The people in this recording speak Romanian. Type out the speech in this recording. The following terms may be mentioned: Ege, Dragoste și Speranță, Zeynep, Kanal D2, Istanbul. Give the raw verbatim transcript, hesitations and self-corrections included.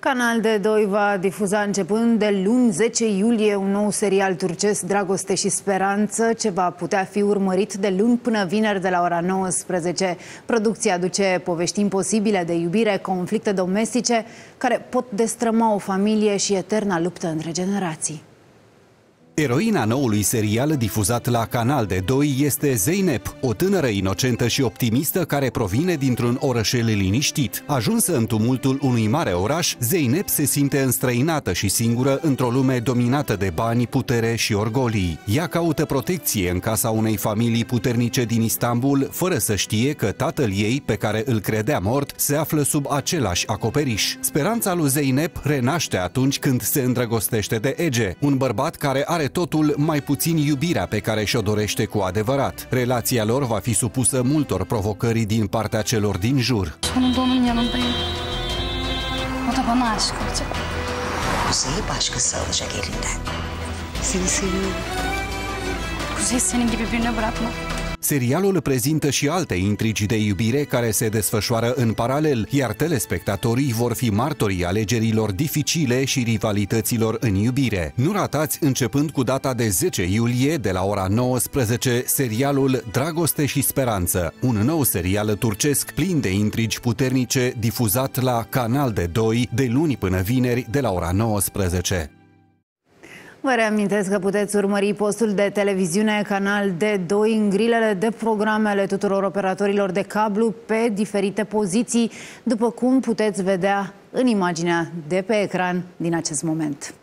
Kanal D doi va difuza începând de luni zece iulie un nou serial turcesc, Dragoste și Speranță, ce va putea fi urmărit de luni până vineri de la ora nouăsprezece. Producția aduce povești imposibile de iubire, conflicte domestice care pot destrăma o familie și eterna luptă între generații. Eroina noului serial difuzat la Kanal D doi este Zeynep, o tânără inocentă și optimistă care provine dintr-un orășel liniștit. Ajunsă în tumultul unui mare oraș, Zeynep se simte înstrăinată și singură într-o lume dominată de bani, putere și orgolii. Ea caută protecție în casa unei familii puternice din Istanbul, fără să știe că tatăl ei, pe care îl credea mort, se află sub același acoperiș. Speranța lui Zeynep renaște atunci când se îndrăgostește de Ege, un bărbat care are totul mai puțin iubirea pe care și-o dorește cu adevărat. Relația lor va fi supusă multor provocări din partea celor din jur. Serialul prezintă și alte intrigi de iubire care se desfășoară în paralel, iar telespectatorii vor fi martorii alegerilor dificile și rivalităților în iubire. Nu ratați, începând cu data de zece iulie, de la ora nouăsprezece, serialul Dragoste și Speranță, un nou serial turcesc plin de intrigi puternice, difuzat la Kanal D doi de luni până vineri, de la ora nouăsprezece. Vă reamintesc că puteți urmări postul de televiziune Kanal D doi în grilele de programe ale tuturor operatorilor de cablu pe diferite poziții, după cum puteți vedea în imaginea de pe ecran din acest moment.